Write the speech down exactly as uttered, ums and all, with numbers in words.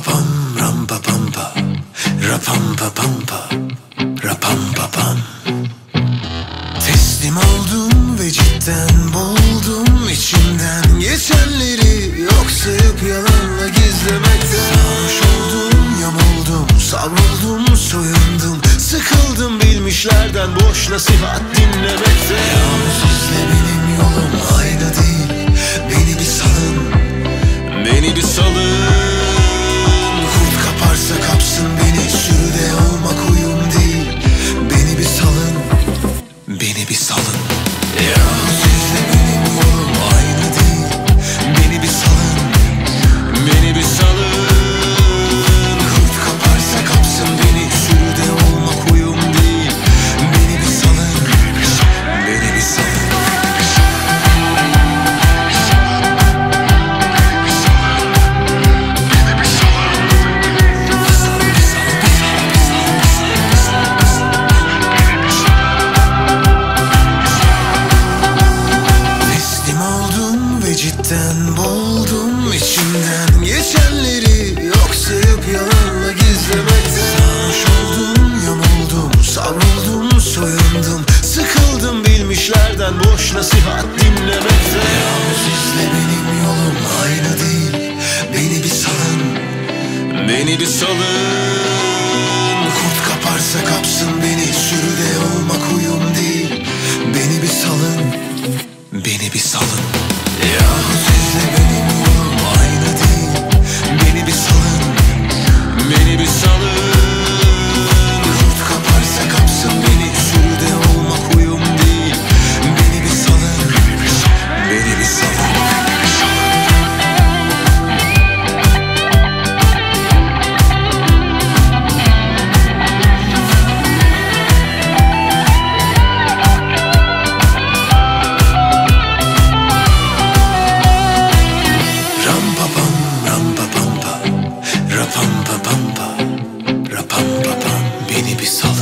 pam ram pa pam pa rapam pa pam pa rapam pa pam. Teslim oldum ve cidden buldum içimden geçenleri yok sayıp yalanla gizlemekten. Sarhoş oldum, yamuldum, savruldum, soyundum, sıkıldım bilmişlerden boş nasihat dinlemekten. Yalnız izle benim yolum ayna değil, beni bir salın, beni bir salın. Beni bir salın. Ya sizle benim yolum aynı değil. Beni bir salın. Beni bir salın. Kurt kaparsa kapsın beni. Sürüde olmak uyum değil. Beni bir salın. Beni bir salın. Cidden buldum içimden geçenleri yok sayıp yalanla gizlemekten. Sarhoş oldum, yamuldum, savruldum, soyundum, sıkıldım bilmişlerden boş nasihat dinlemekten. Yalnız izle benim yolum aynı değil, beni bir salın, beni bir salın. Kurt kaparsa kapsın beni, sürüde olmak uyum değil. Beni bir salın, beni bir salın. Ya sizle benim yolum aynı değil. Beni bir salın, beni bir salın. Kurt kaparsa kapsın beni, sürüde olmak uyum değil. Beni bir salın, beni bir salın. Rapam papam, rapam papam, beni bir salın.